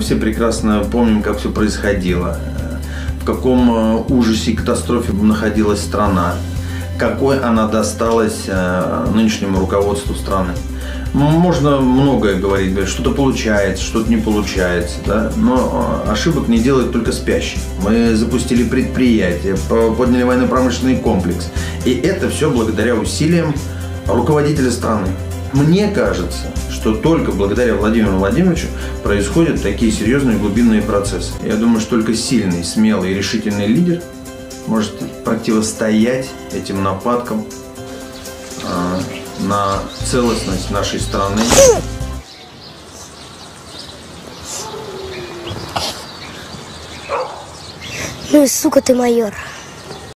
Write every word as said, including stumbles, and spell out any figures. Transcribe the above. мы все прекрасно помним, как все происходило, в каком ужасе и катастрофе находилась страна, какой она досталась нынешнему руководству страны. Можно многое говорить, что-то получается, что-то не получается, да? Но ошибок не делает только спящий. Мы запустили предприятие, подняли военно-промышленный комплекс. И это все благодаря усилиям руководителя страны. Мне кажется, что только благодаря Владимиру Владимировичу происходят такие серьезные глубинные процессы. Я думаю, что только сильный, смелый и решительный лидер может противостоять этим нападкам на целостность нашей страны. Ну и сука ты майор.